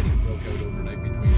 fighting broke out overnight between